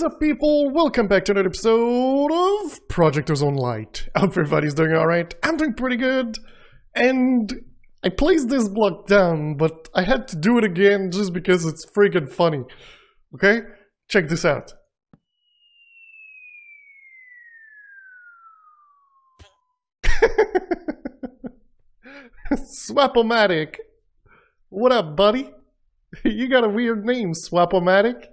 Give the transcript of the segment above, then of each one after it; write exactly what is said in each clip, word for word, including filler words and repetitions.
is up, people? Welcome back to another episode of Project Ozone Lite. I hope everybody's doing alright. I'm doing pretty good. And I placed this block down, but I had to do it again just because it's freaking funny. Okay? Check this out. Swap-O-Matic. What up, buddy? You got a weird name, Swap-O-Matic.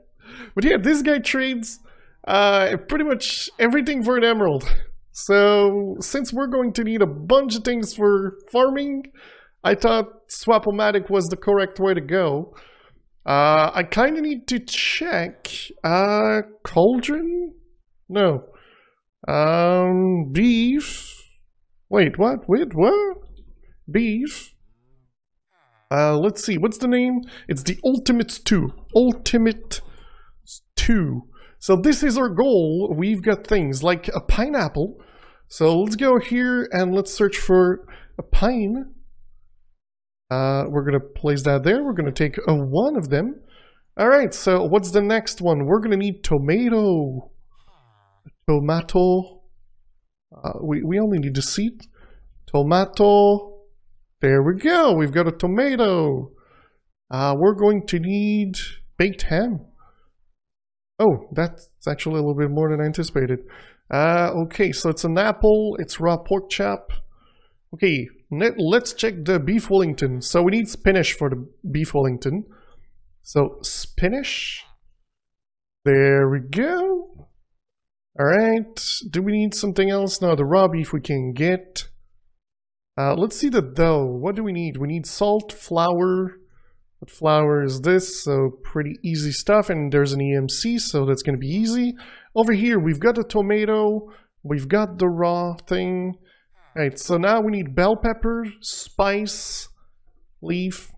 But yeah, this guy trades uh, pretty much everything for an emerald. So since we're going to need a bunch of things for farming, I thought Swap-O-Matic was the correct way to go. Uh, I kind of need to check uh, cauldron? No. Um, beef. Wait, what? Wait, what? Beef. Uh, let's see, what's the name? It's the Ultimate two. Ultimate two. So this is our goal. We've got things like a pineapple. So let's go here and let's search for a pine. Uh, we're going to place that there. We're going to take a one of them. All right, so what's the next one? We're going to need tomato. Tomato. Uh, we, we only need a seed. Tomato. There we go, we've got a tomato. Uh, we're going to need baked ham. Oh, that's actually a little bit more than I anticipated. Uh, okay, so it's an apple, it's raw pork chop. Okay, let's check the beef Wellington. So we need spinach for the beef Wellington. So spinach. There we go. All right, do we need something else? No, the raw beef we can get. Uh, let's see the dough. What do we need? We need salt, flour. What flour is this? So pretty easy stuff. And there's an E M C, so that's going to be easy. Over here, we've got the tomato. We've got the raw thing. All right, so now we need bell pepper, spice, leaf,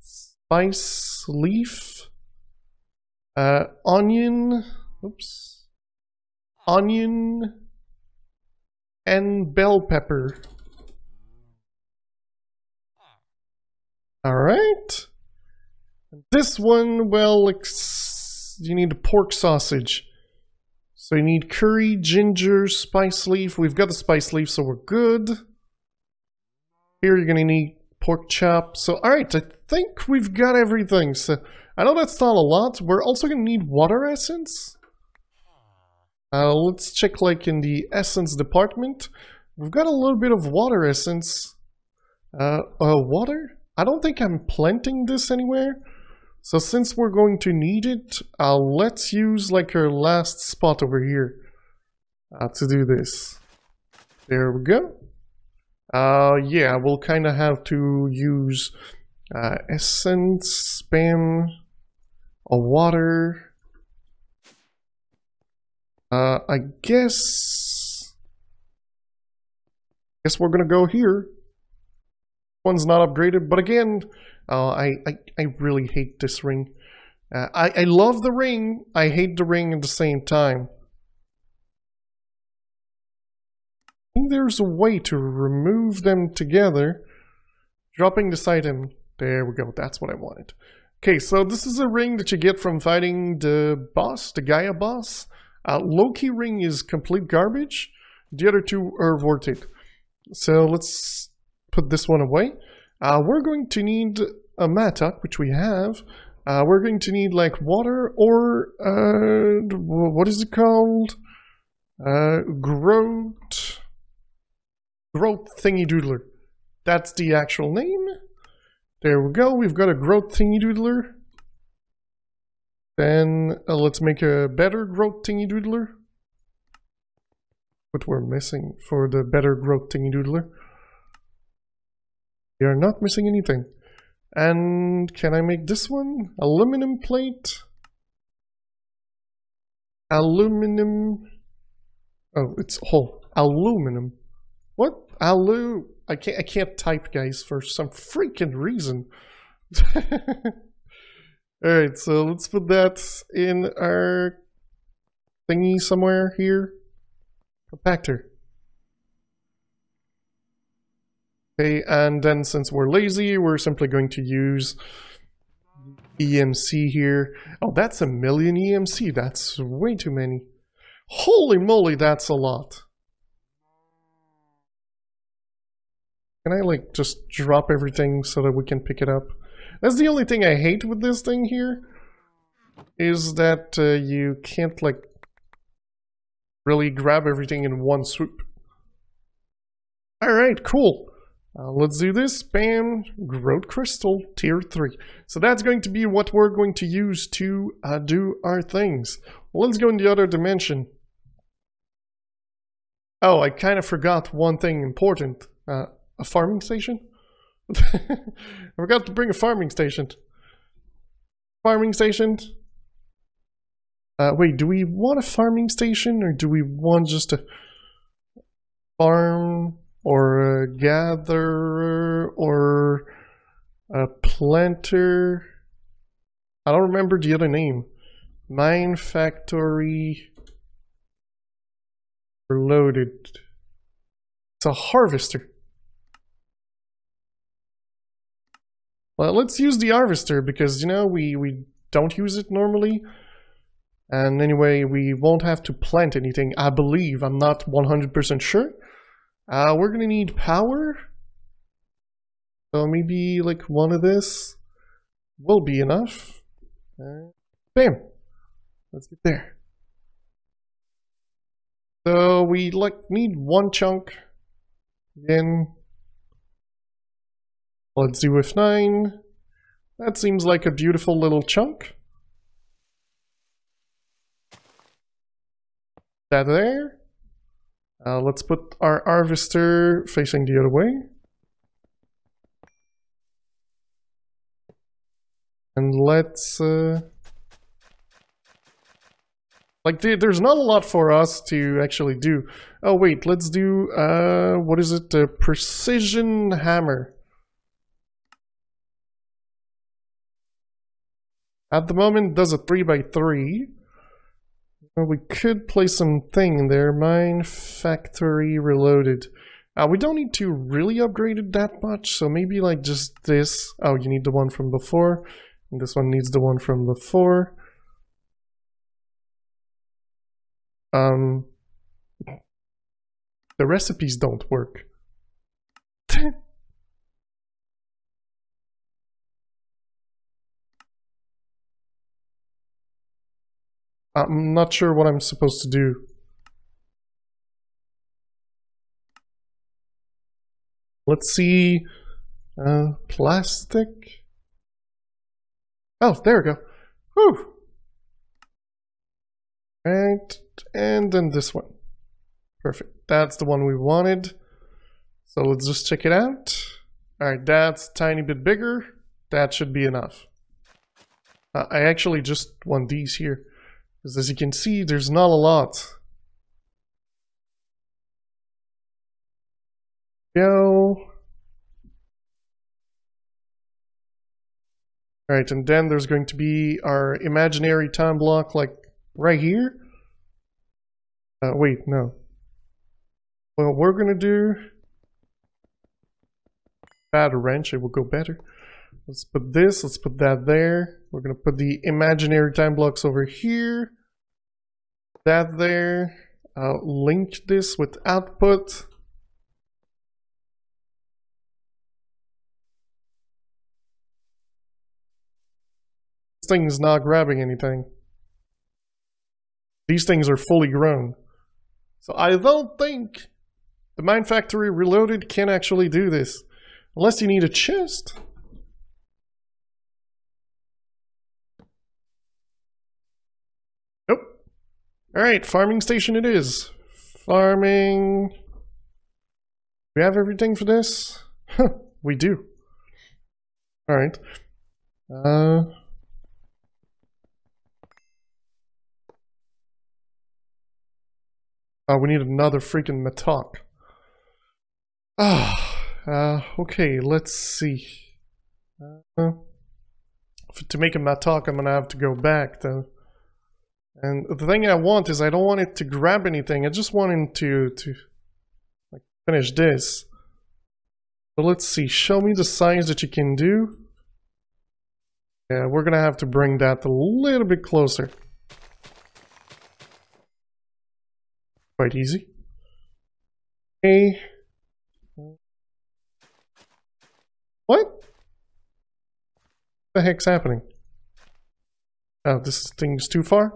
spice, leaf, uh, onion, oops, onion, and bell pepper. Alright, this one, well, you need a pork sausage. So you need curry, ginger, spice leaf. We've got the spice leaf, so we're good. Here you're going to need pork chop. So, alright, I think we've got everything. So I know that's not a lot. We're also going to need water essence. Uh, let's check, like, in the essence department. We've got a little bit of water essence. Uh, uh, water? I don't think I'm planting this anywhere. So since we're going to need it, uh, let's use like our last spot over here uh, to do this. There we go. Uh, yeah, we'll kind of have to use uh, essence, spam, a water. Uh, I guess, guess we're gonna go here. One's not upgraded, but again, uh, I, I I really hate this ring. Uh, I I love the ring. I hate the ring at the same time. I think there's a way to remove them together. Dropping this item. There we go. That's what I wanted. Okay, so this is a ring that you get from fighting the boss, the Gaia boss. Uh, Loki ring is complete garbage. The other two are worth it. So let's put this one away. Uh, we're going to need a mattock, which we have. Uh, we're going to need like water or uh, what is it called? Uh, growth, growth thingy doodler. That's the actual name. There we go. We've got a growth thingy doodler. Then uh, let's make a better growth thingy doodler. What we're missing for the better growth thingy doodler? You're not missing anything. And can I make this one? Aluminum plate. Aluminum. Oh, it's whole. Aluminum. What? Alu. I can't, I can't type, guys, for some freaking reason. Alright, so let's put that in our thingy somewhere here. Compactor. Okay, and then since we're lazy, we're simply going to use E M C here. Oh, that's a million E M C. That's way too many. Holy moly, that's a lot. Can I, like, just drop everything so that we can pick it up? That's the only thing I hate with this thing here, is that uh, you can't, like, really grab everything in one swoop. Alright, cool. Uh, let's do this. Bam! Growth Crystal, tier three. So that's going to be what we're going to use to uh, do our things. Let's go in the other dimension. Oh, I kind of forgot one thing important. Uh, a farming station? I forgot to bring a farming station. Farming station? Uh, wait, do we want a farming station, or do we want just a farm, or a gatherer, or a planter? I don't remember the other name. MineFactory Reloaded. It's a harvester. Well, let's use the harvester, because, you know, we, we don't use it normally. And anyway, we won't have to plant anything, I believe. I'm not one hundred percent sure. Uh, we're gonna need power. So maybe, like, one of this will be enough. Uh, bam! Let's get there. So we, like, need one chunk. Again. Let's do with nine. That seems like a beautiful little chunk. That there. Uh, let's put our harvester facing the other way. And let's... Uh, like, the, there's not a lot for us to actually do. Oh, wait, let's do... Uh, what is it? A precision hammer. At the moment, it does a three by three. We could play some thing in there. MineFactory Reloaded. Uh, we don't need to really upgrade it that much, so maybe like just this. Oh, you need the one from before. And this one needs the one from before. Um, the recipes don't work. I'm not sure what I'm supposed to do. Let's see. Uh, plastic. Oh, there we go. Whew. Right. And then this one. Perfect. That's the one we wanted. So let's just check it out. Alright, that's a tiny bit bigger. That should be enough. Uh, I actually just want these here. Because as you can see, there's not a lot. Go. Alright, and then there's going to be our imaginary time block, like, right here. Uh, wait, no. Well, we're gonna do... add a wrench, it will go better. Let's put this, let's put that there. We're gonna put the imaginary time blocks over here. That there. I'll link this with output. This thing is not grabbing anything. These things are fully grown. So I don't think the MineFactory Reloaded can actually do this. Unless you need a chest. Alright, farming station it is. Farming. We have everything for this? Huh, we do. Alright. Uh, oh, we need another freaking matok. Ah, oh, uh, okay, let's see. Uh, to make a matok, I'm gonna have to go back though. And the thing I want is I don't want it to grab anything. I just want him to, to like, finish this. But let's see. Show me the size that you can do. Yeah, we're gonna have to bring that a little bit closer. Quite easy. Okay. What the heck's happening? Oh, this thing's too far?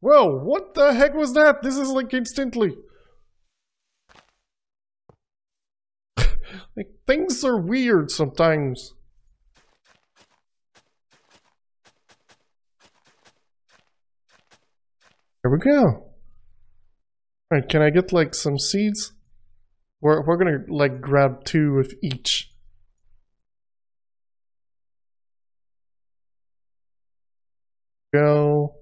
Whoa, what the heck was that? This is like instantly. Like, things are weird sometimes. There we go. Alright, can I get like some seeds? We're, we're gonna like grab two of each. Go.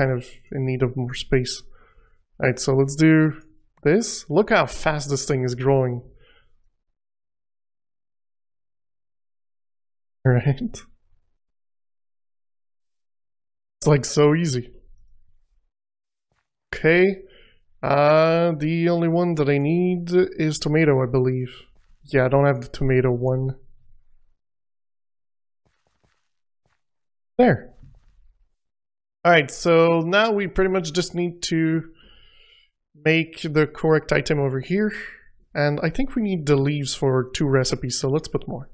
Kind of in need of more space. Alright, so let's do this. Look how fast this thing is growing. Alright. It's like so easy. Okay. Uh, the only one that I need is tomato, I believe. Yeah, I don't have the tomato one. There. Alright, so now we pretty much just need to make the correct item over here, and I think we need the leaves for two recipes, so let's put more.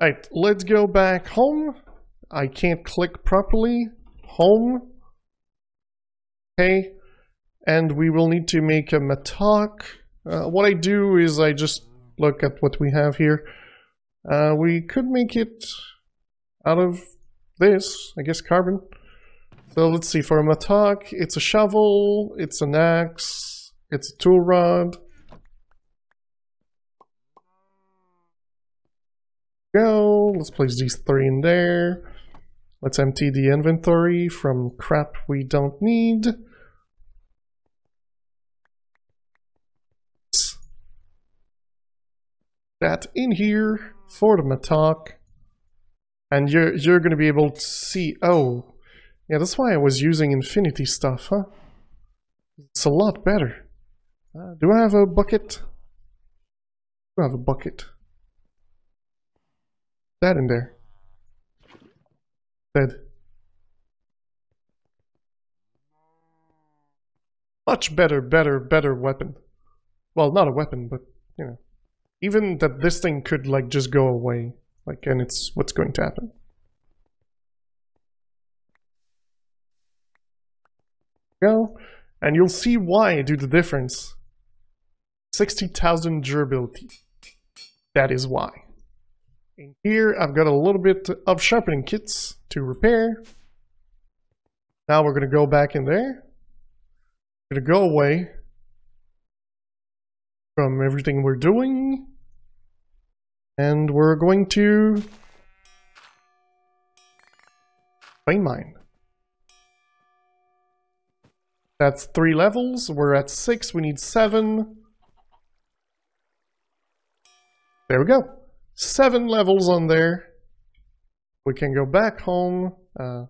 Alright, let's go back home. I can't click properly. Home. Okay, and we will need to make a matok. Uh, what I do is I just look at what we have here. Uh, we could make it out of this, I guess, carbon. So let's see, for a matok, it's a shovel, it's an axe, it's a tool rod. Go, let's place these three in there. Let's empty the inventory from crap we don't need. That in here for the matok. And you're, you're going to be able to see, oh. Yeah, that's why I was using Infinity stuff, huh? It's a lot better. Uh, do I have a bucket? I have a bucket. That in there. Dead. Much better, better, better weapon. Well, not a weapon, but, you know. Even that this thing could, like, just go away. Like, and it's what's going to happen. Go, and you'll see why I do the difference. sixty thousand durability. That is why. In here, I've got a little bit of sharpening kits to repair. Now we're going to go back in there. We're going to go away from everything we're doing. And we're going to play mine. That's three levels. We're at six. We need seven. There we go. Seven levels on there. We can go back home. Uh,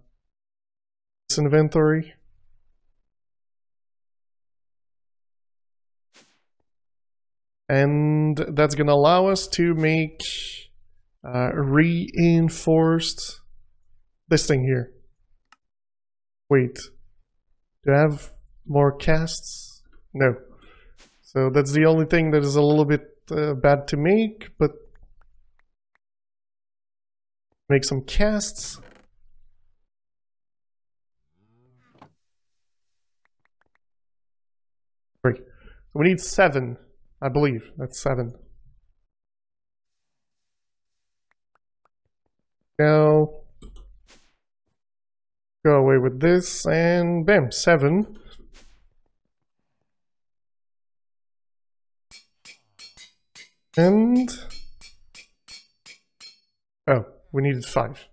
this inventory. And that's going to allow us to make uh, reinforced this thing here. Wait. Do I have more casts? No. So that's the only thing that is a little bit uh, bad to make, but make some casts. Great. So we need seven, I believe. That's seven. Now, go away with this, and bam, seven. And... oh, we needed five.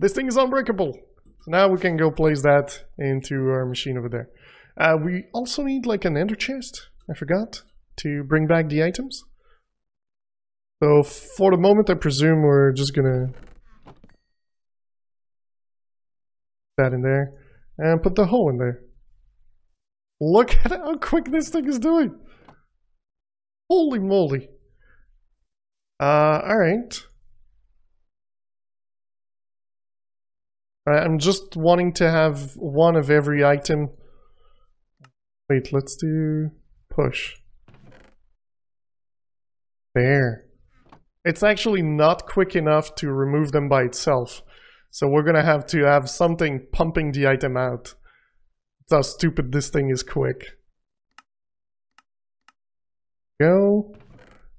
This thing is unbreakable. So now we can go place that into our machine over there. Uh, we also need like an ender chest, I forgot, to bring back the items. So for the moment, I presume we're just gonna... that in there, and put the hole in there. Look at how quick this thing is doing! Holy moly! Uh, all right. All right, I'm just wanting to have one of every item. Wait, let's do push. There. It's actually not quick enough to remove them by itself. So we're gonna have to have something pumping the item out. That's how stupid this thing is quick. Go.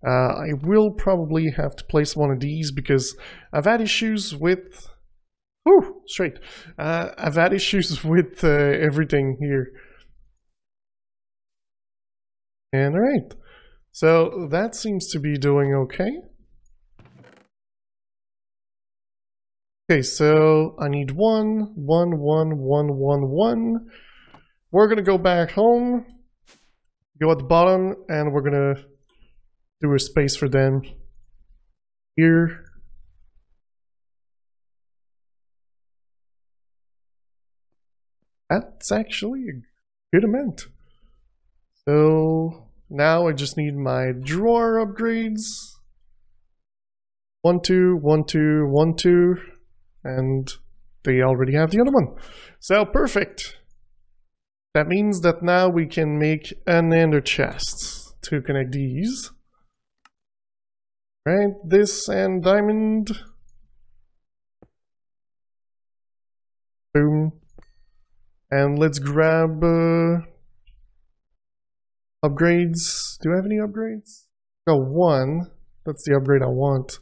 Uh, I will probably have to place one of these because I've had issues with... Whew, straight. Uh, I've had issues with uh, everything here. And alright. So that seems to be doing okay. Okay, so I need one, one, one, one, one, one. We're gonna go back home, go at the bottom, and we're gonna do a space for them here. That's actually a good amount. So now I just need my drawer upgrades. One, two, one, two, one, two. And they already have the other one. So perfect. That means that now we can make an ender chest to connect these. Right, this and diamond. Boom. And let's grab uh, upgrades. Do I have any upgrades? Got one. That's the upgrade I want.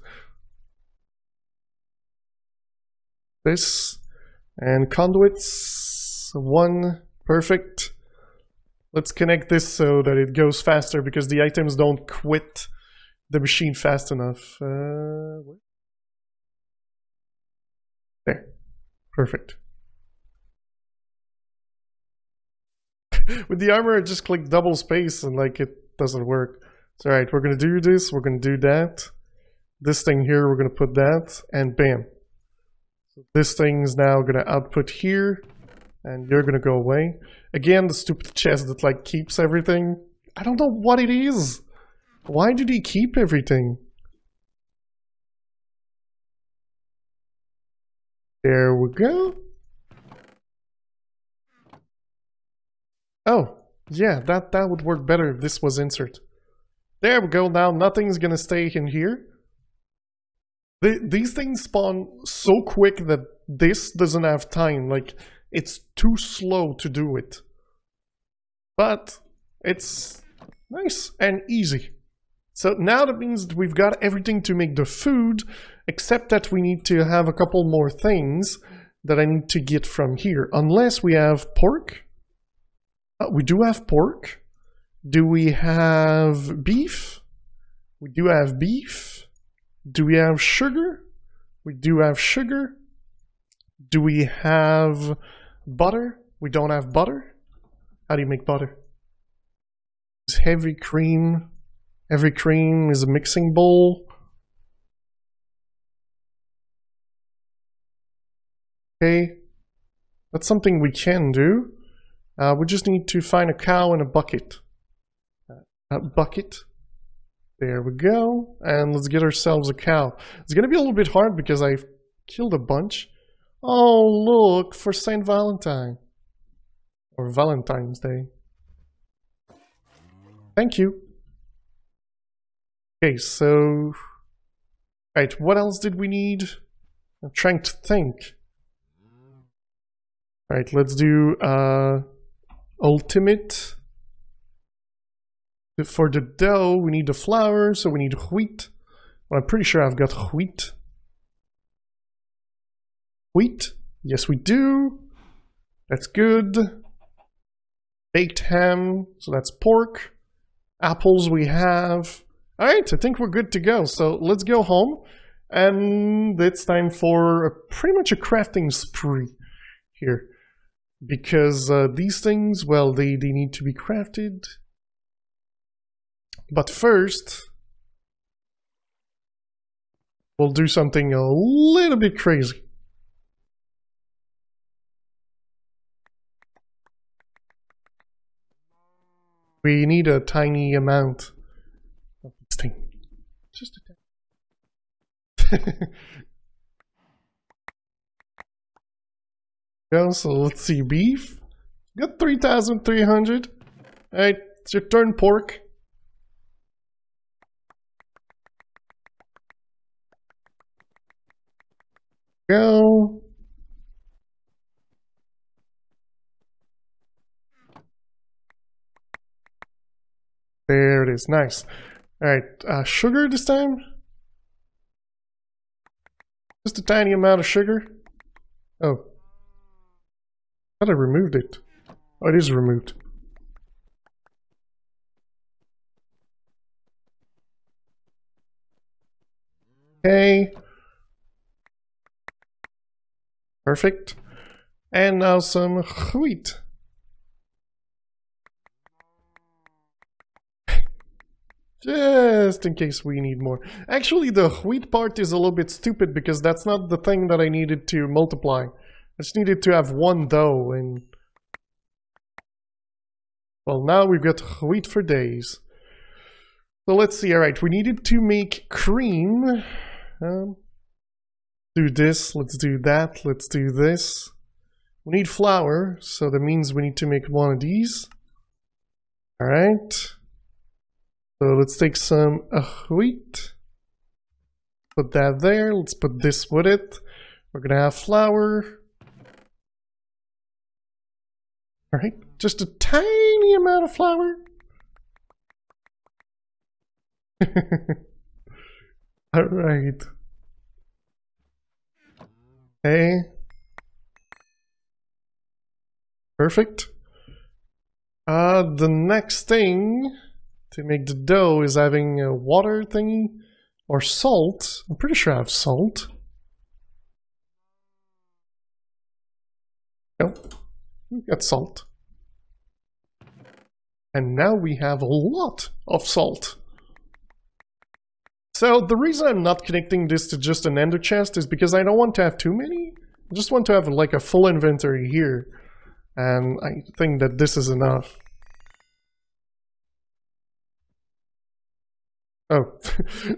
This and conduits, one, perfect. Let's connect this so that it goes faster because the items don't quit the machine fast enough. Uh, there, perfect. With the armor, I just click double space and like it doesn't work. It's all right, we're gonna do this, we're gonna do that. This thing here, we're gonna put that and bam. This thing's now gonna output here, and you're gonna go away. Again, the stupid chest that like keeps everything. I don't know what it is. Why did he keep everything? There we go. Oh, yeah, that, that would work better if this was insert. There we go, now nothing's gonna stay in here. These things spawn so quick that this doesn't have time, like, it's too slow to do it. But it's nice and easy. So now that means that we've got everything to make the food, except that we need to have a couple more things that I need to get from here. Unless we have pork. Uh, we do have pork. Do we have beef? We do have beef. Do we have sugar? We do have sugar. Do we have butter? We don't have butter. How do you make butter? It's heavy cream. Every cream is a mixing bowl. Okay. That's something we can do. Uh, we just need to find a cow and a bucket. A bucket. There we go, and let's get ourselves a cow. It's gonna be a little bit hard because I've killed a bunch. Oh, look, for Saint Valentine. Or Valentine's Day. Thank you. Okay, so... Right, what else did we need? I'm trying to think. Alright, let's do uh, ultimate. For the dough, we need the flour, so we need wheat. Well, I'm pretty sure I've got wheat. Wheat? Yes, we do. That's good. Baked ham, so that's pork. Apples we have. All right, I think we're good to go. So let's go home. And it's time for a, pretty much a crafting spree here. Because uh, these things, well, they, they need to be crafted. But first, we'll do something a little bit crazy. We need a tiny amount of this thing. Just a tiny. Yeah, so let's see, beef. Got three thousand three hundred. Alright, it's your turn, pork. Go. There it is, nice. Alright, uh, sugar this time? Just a tiny amount of sugar. Oh. I thought I removed it. Oh, it is removed. Okay. Perfect. And now some wheat. Just in case we need more. Actually, the wheat part is a little bit stupid because that's not the thing that I needed to multiply. I just needed to have one dough and... Well, now we've got wheat for days. So let's see, alright, we needed to make cream. Um, do this, let's do that, let's do this. We need flour, so that means we need to make one of these. Alright. So let's take some uh, wheat. Put that there, let's put this with it. We're gonna have flour. Alright, just a tiny amount of flour. Alright. Okay. Perfect. Uh, the next thing to make the dough is having a water thingy or salt. I'm pretty sure I have salt. Nope. We got salt. And now we have a lot of salt. So the reason I'm not connecting this to just an ender chest is because I don't want to have too many. I just want to have like a full inventory here. And I think that this is enough. Oh,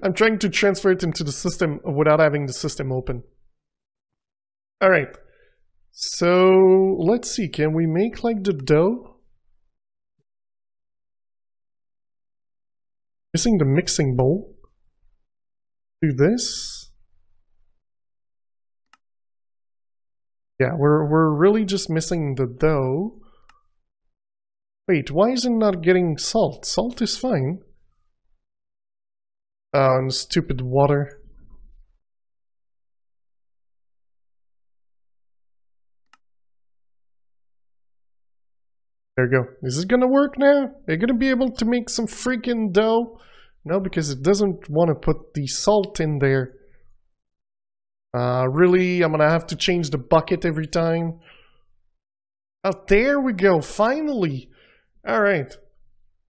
I'm trying to transfer it into the system without having the system open. Alright. So, let's see, can we make, like, the dough? Missing the mixing bowl. Do this. Yeah, we're, we're really just missing the dough. Wait, why is it not getting salt? Salt is fine. Oh, and stupid water. There we go. Is it gonna work now? Are you gonna be able to make some freaking dough? No, because it doesn't want to put the salt in there. Uh, really? I'm gonna have to change the bucket every time? Oh, there we go. Finally! Alright.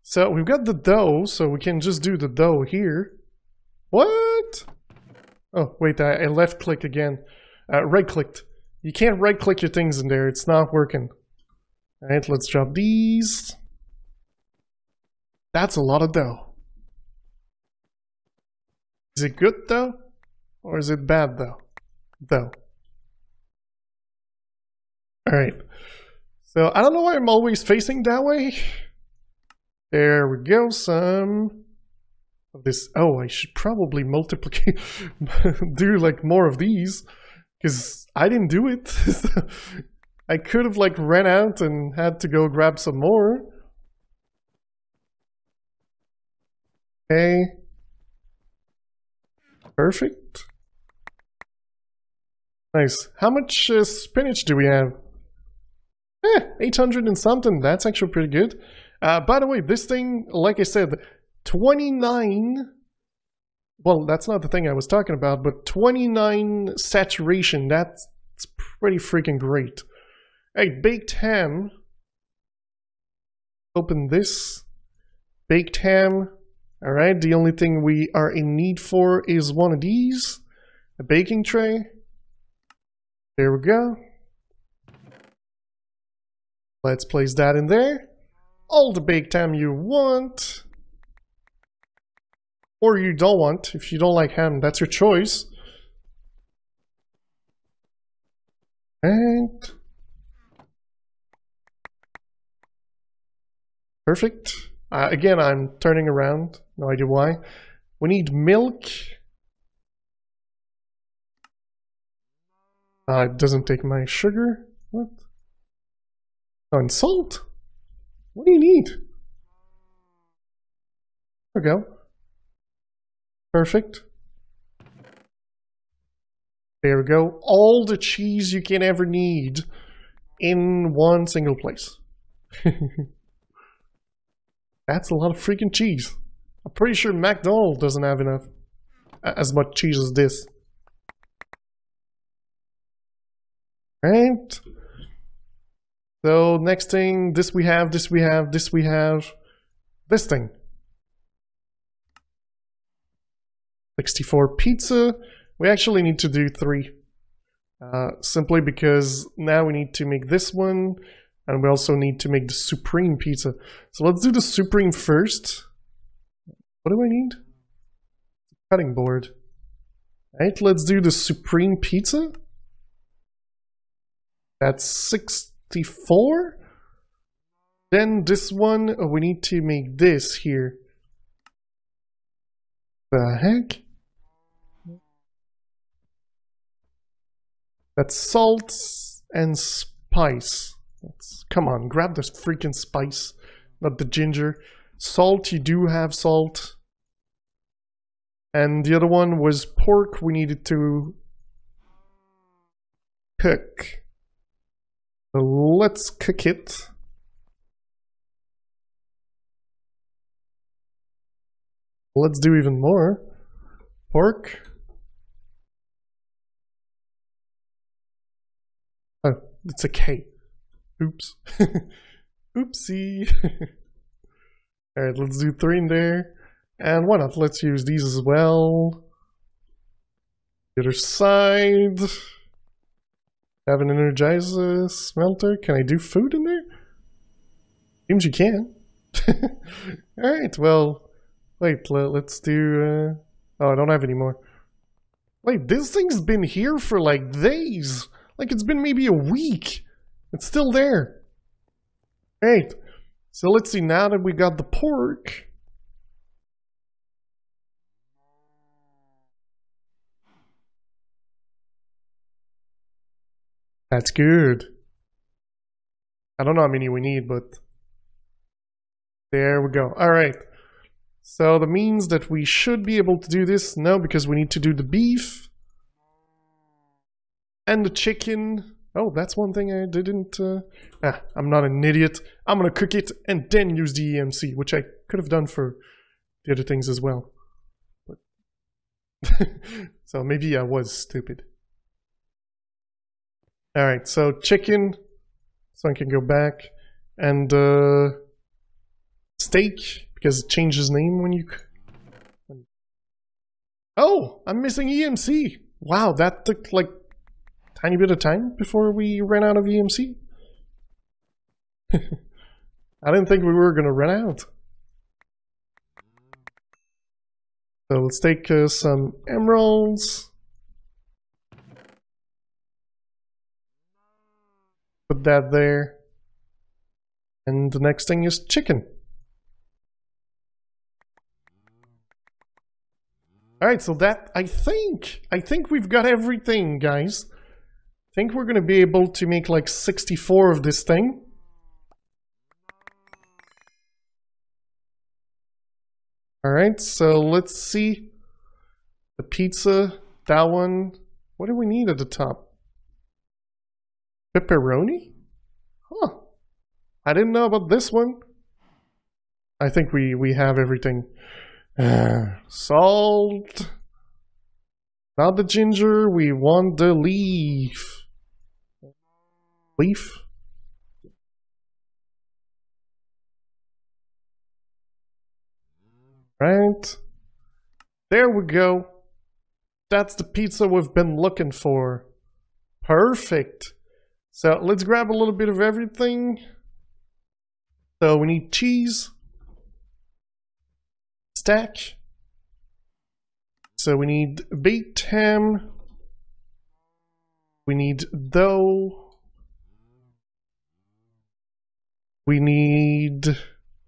So, we've got the dough, so we can just do the dough here. What? Oh, wait. I, I left-click again. Uh, right-clicked. You can't right-click your things in there. It's not working. Alright, let's drop these. That's a lot of dough. Is it good though? Or is it bad though? Though. Alright. So, I don't know why I'm always facing that way. There we go, some of this. Oh, I should probably multiply, do like more of these. Because I didn't do it. I could have like ran out and had to go grab some more. Okay. Perfect. Nice. How much uh, spinach do we have? Eh, eight hundred and something. That's actually pretty good. Uh, by the way, this thing, like I said, twenty-nine... Well, that's not the thing I was talking about, but twenty-nine saturation. That's pretty freaking great. Hey, baked ham. Open this. Baked ham. Alright, the only thing we are in need for is one of these. A baking tray. There we go. Let's place that in there. All the baked ham you want. Or you don't want. If you don't like ham, that's your choice. And perfect. Uh, again, I'm turning around. No idea why. We need milk. Uh, it doesn't take my sugar. What? Oh, and salt? What do you need? There we go. Perfect. There we go. All the cheese you can ever need in one single place. That's a lot of freaking cheese. I'm pretty sure McDonald's doesn't have enough, as much cheese as this. Right? So next thing, this we have, this we have, this we have, this thing. sixty-four pizza. We actually need to do three. Uh, simply because now we need to make this one. And we also need to make the Supreme pizza. So let's do the Supreme first. What do I need? Cutting board. Alright, let's do the Supreme pizza. That's sixty-four. Then this one, oh, we need to make this here. The heck? That's salt and spice. Let's, come on, grab this freaking spice, not the ginger. Salt, you do have salt. And the other one was pork, we needed to cook. So let's cook it. Let's do even more. Pork. Oh, it's a K. Oops. Oopsie. Alright, let's do three in there. And why not? Let's use these as well. The other side. Have an energizer smelter. Can I do food in there? Seems you can. Alright, well. Wait, let's do... Uh... Oh, I don't have any more. Wait, this thing's been here for like days. Like it's been maybe a week. It's still there. Great. So let's see, now that we got the pork. That's good. I don't know how many we need, but there we go. All right. So that means that we should be able to do this. No, because we need to do the beef and the chicken. Oh, that's one thing I didn't... Uh, ah, I'm not an idiot. I'm gonna cook it and then use the E M C, which I could have done for the other things as well. But so maybe I was stupid. Alright, so chicken. So I can go back. And uh, steak, because it changes name when you... Oh, I'm missing E M C. Wow, that took like... tiny bit of time before we ran out of E M C. I didn't think we were gonna run out. So let's take uh, some emeralds. Put that there. And the next thing is chicken. Alright, so that, I think, I think we've got everything, guys. I think we're going to be able to make like sixty-four of this thing. Alright, so let's see. The pizza, that one. What do we need at the top? Pepperoni? Huh. I didn't know about this one. I think we, we have everything. Uh, salt. Not the ginger, we want the leaf. Leaf. Right. There we go. That's the pizza we've been looking for. Perfect. So let's grab a little bit of everything. So we need cheese. Stack. So we need baked ham. We need though. We need...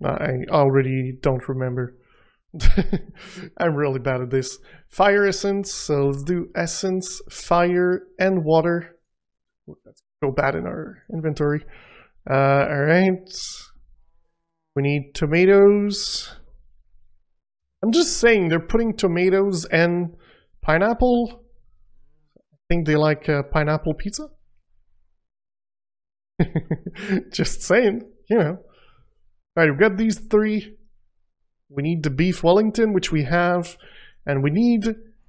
I already don't remember. I'm really bad at this. Fire essence, so let's do essence, fire, and water. That's so bad in our inventory. Uh, Alright. We need tomatoes. I'm just saying, they're putting tomatoes and pineapple. I think they like uh, pineapple pizza. Just saying, you know. Alright, we've got these three. We need the beef Wellington, which we have, and we need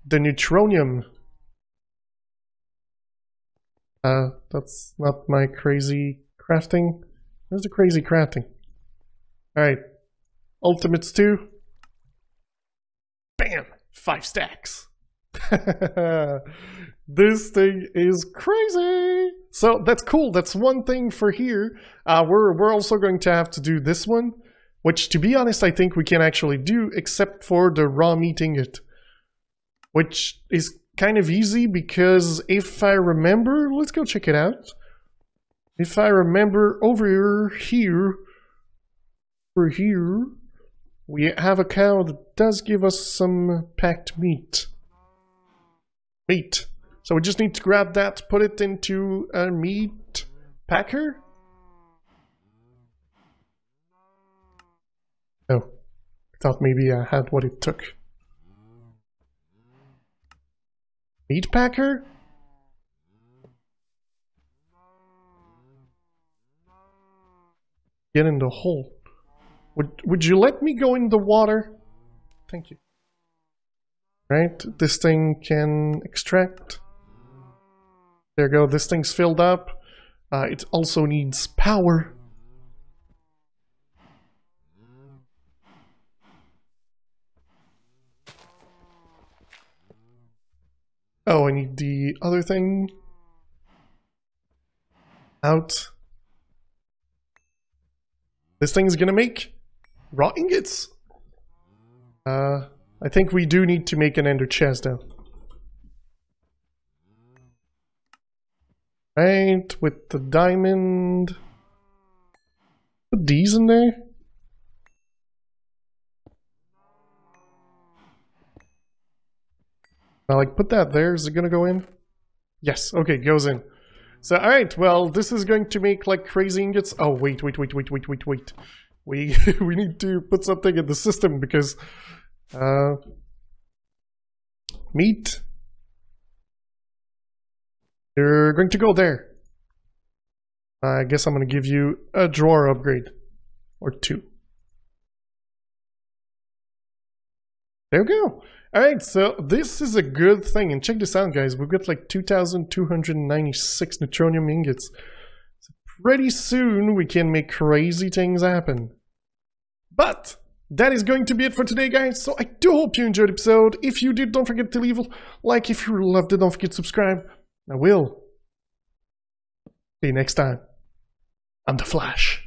the neutronium. Uh, that's not my crazy crafting. Where's the crazy crafting? Alright, ultimates two. Bam! Five stacks. This thing is crazy. So that's cool. That's one thing for here. Uh, we're we're also going to have to do this one, which, to be honest, I think we can actually do, except for the raw meat ingot, which is kind of easy because if I remember, let's go check it out. If I remember, over here, over here, we have a cow that does give us some packed meat. Meat. So we just need to grab that, put it into a meat packer. Oh, I thought maybe I had what it took. Meat packer? Get in the hole. Would, would you let me go in the water? Thank you. Right, this thing can extract. There you go, this thing's filled up. Uh, it also needs power. Oh, I need the other thing. Out. This thing's gonna make raw ingots. Uh, I think we do need to make an ender chest though. Right, with the diamond. Put these in there. I like put that there. Is it gonna go in? Yes, okay, it goes in. So alright, well, this is going to make like crazy ingots. Oh wait, wait, wait, wait, wait, wait, wait. We we need to put something in the system because uh meat. You're going to go there. I guess I'm gonna give you a drawer upgrade. Or two. There we go. Alright, so this is a good thing, and check this out guys, we've got like two thousand two hundred ninety-six neutronium ingots. So pretty soon we can make crazy things happen. But that is going to be it for today guys, so I do hope you enjoyed the episode. If you did, don't forget to leave a like. If you loved it, don't forget to subscribe. I will. See you next time. I'm The Flash.